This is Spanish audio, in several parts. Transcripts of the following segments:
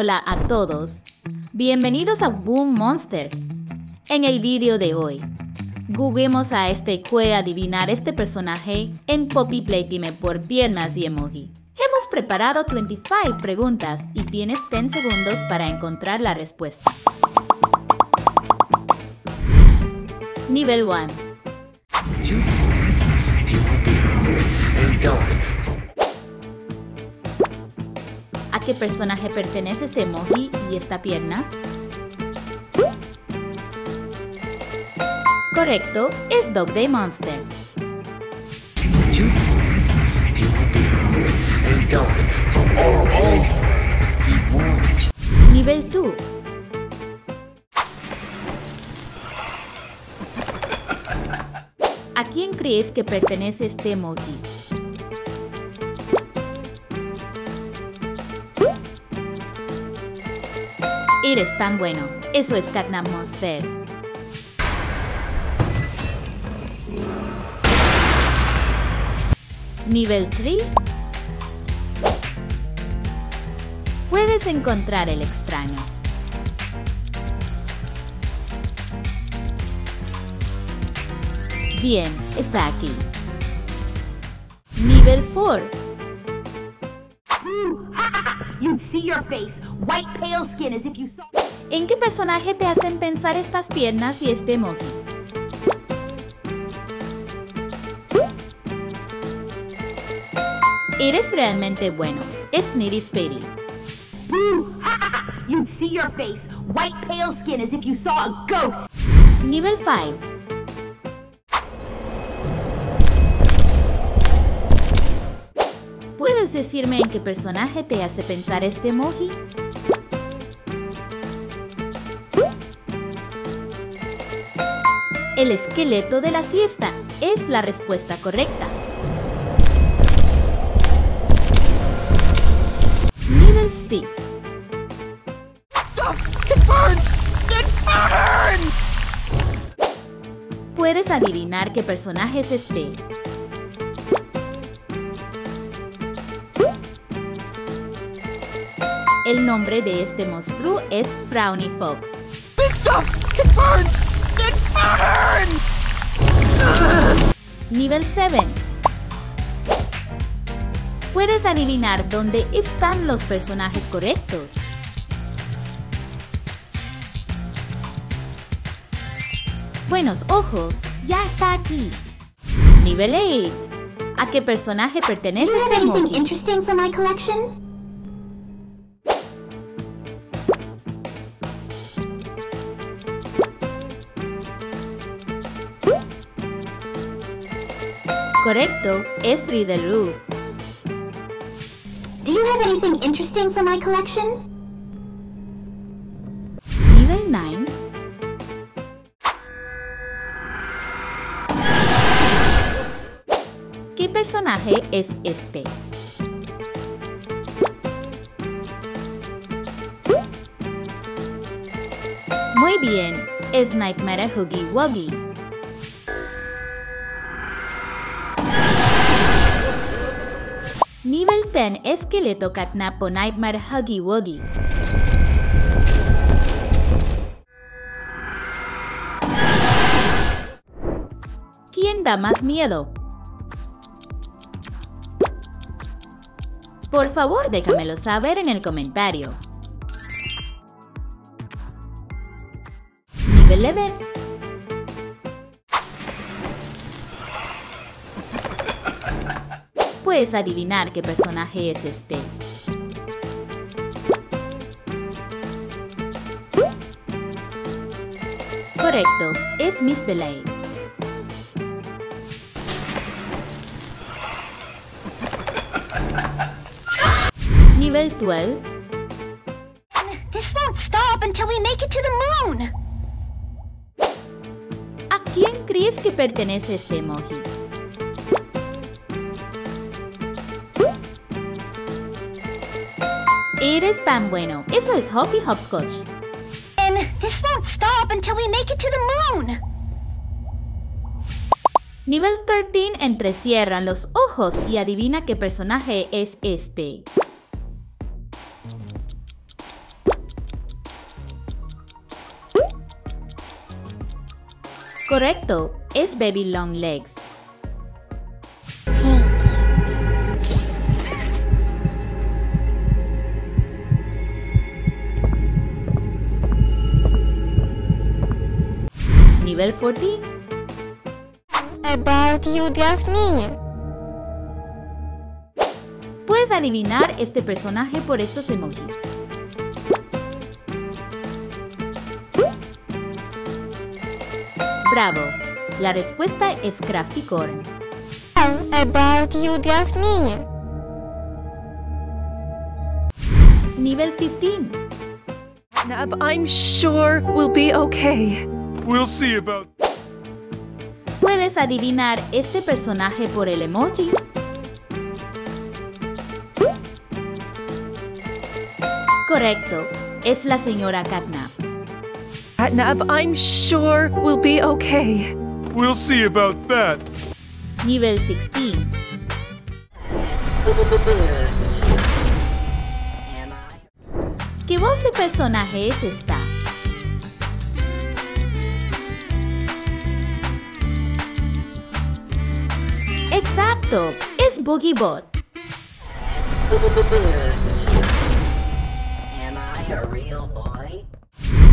Hola a todos, bienvenidos a Boom Monster. En el vídeo de hoy, juguemos a este juego adivinar este personaje en Poppy Playtime por piernas y emoji. Hemos preparado 25 preguntas y tienes 10 segundos para encontrar la respuesta. Nivel 1. ¿A qué personaje pertenece este emoji y esta pierna? Correcto, es Dog Day Monster. Nivel 2. ¿A quién crees que pertenece este emoji? Eres tan bueno, eso es Catnap Monster. Nivel 3. Puedes encontrar el extraño. Bien, está aquí. Nivel 4. ¿En qué personaje te hacen pensar estas piernas y este emoji? Eres realmente bueno. Es Niddy Spiddy. Nivel 5. ¿Puedes decirme en qué personaje te hace pensar este emoji? El esqueleto de la siesta es la respuesta correcta. Nivel 6. Stop! It burns! It burns! Puedes adivinar qué personaje es este. El nombre de este monstruo es Frownie Fox. Stop! It burns! It burns! Nivel 7. Puedes adivinar dónde están los personajes correctos. Buenos ojos, ya está aquí. Nivel 8. ¿A qué personaje pertenece este emoji? Correcto, es Riddle Rue. Do you have anything interesting for my collection? Nivel 9. ¿Qué personaje es este? Muy bien, es Nightmare Huggy Wuggy. Nivel 10. Esqueleto Catnap o Nightmare Huggy Wuggy. ¿Quién da más miedo? Por favor, déjamelo saber en el comentario. Nivel 11. Puedes adivinar qué personaje es este. Correcto, es Miss Delight. Nivel 12. This won't stop until we make it to the moon. ¿A quién crees que pertenece este emoji? Eres tan bueno. Eso es Hoppy Hopscotch. And this won't stop until we make it to the moon. Nivel 13. Entrecierran los ojos y adivina qué personaje es este. Correcto, es Baby Long Legs. Nivel 40. About you, Daphne. Puedes adivinar este personaje por estos emojis. ¡Bravo! La respuesta es Crafty Corn. About you, Daphne. Nivel 15. Nab, I'm sure we'll be okay. We'll see about. Puedes adivinar este personaje por el emoji. Correcto, es la señora Catnap. Catnap, I'm sure we'll be okay. We'll see about that. Nivel 16. ¿Qué voz de personaje es esta? ¡Exacto! ¡Es Boogie Bot!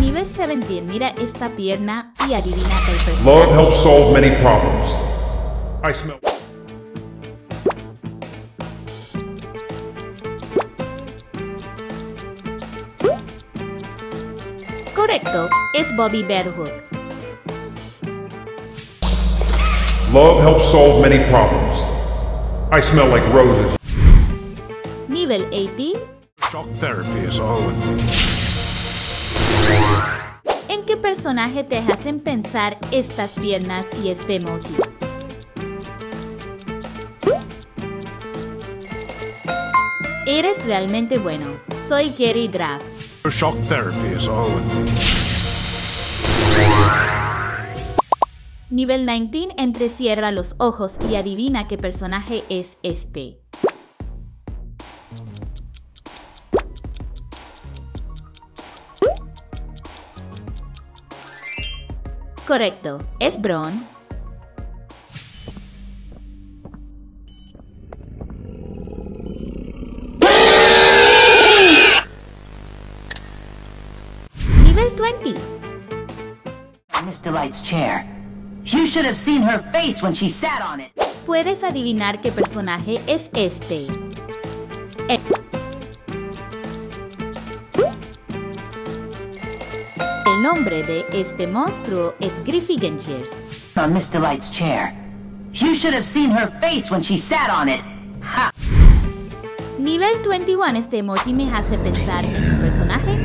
Nivel 17, mira esta pierna y adivina el personaje. Love helps solve many problems. I smell. Correcto, es Bobby BearHug. Love helps solve many problems. I smell like roses. Nivel 18. Shock therapy is all in me. ¿En qué personaje te hacen pensar estas piernas y este emoji? Eres realmente bueno. Soy Jerry Draft. Shock therapy is all in me. Nivel 19, entrecierra los ojos y adivina qué personaje es este. Correcto, es Bron. Nivel 20. Miss Delight's chair. You should have seen her face when she sat on it. Puedes adivinar qué personaje es este. El nombre de este monstruo es Griffy Gengers. On Miss Delight's chair. You should have seen her face when she sat on it. Ha. Nivel 21, este emoji me hace pensar en un personaje.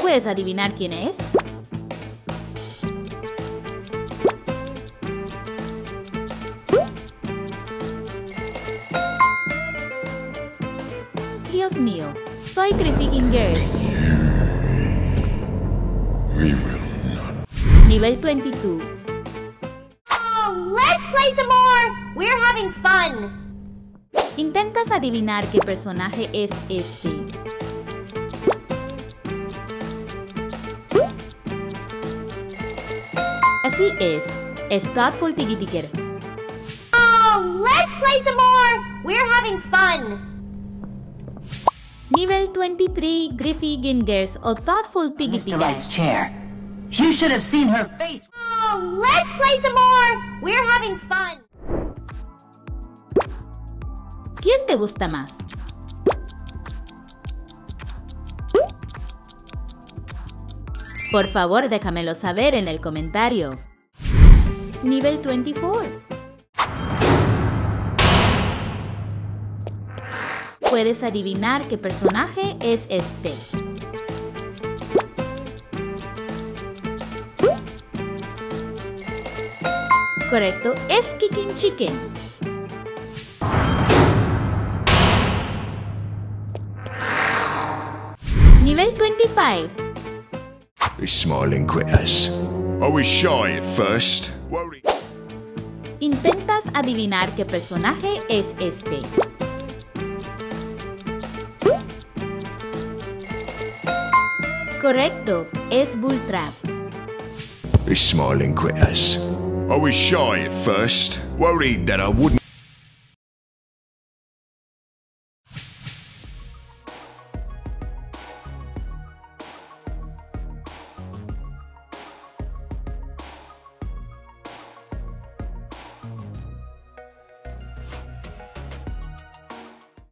Puedes adivinar quién es. Dios mío, soy Cryptic Inger. Nivel 22. Oh, let's play some more. We're having fun. Intentas adivinar qué personaje es este. Así es Topful Ticker. Oh, let's play some more. We're having fun. Nivel 23, Griffy Gengers o Thoughtful Tiggity chair. You should have seen her face. Oh, let's play some more. We're having fun. ¿Quién te gusta más? Por favor, déjamelo saber en el comentario. Nivel 24. Puedes adivinar qué personaje es este. Correcto, es Kicking Chicken. Nivel 25. Smiling Critters. I was shy at first. Intentas adivinar qué personaje es este. Correcto, es Bull Trap. is Smiling Critters. I was shy at first, worried that I wouldn't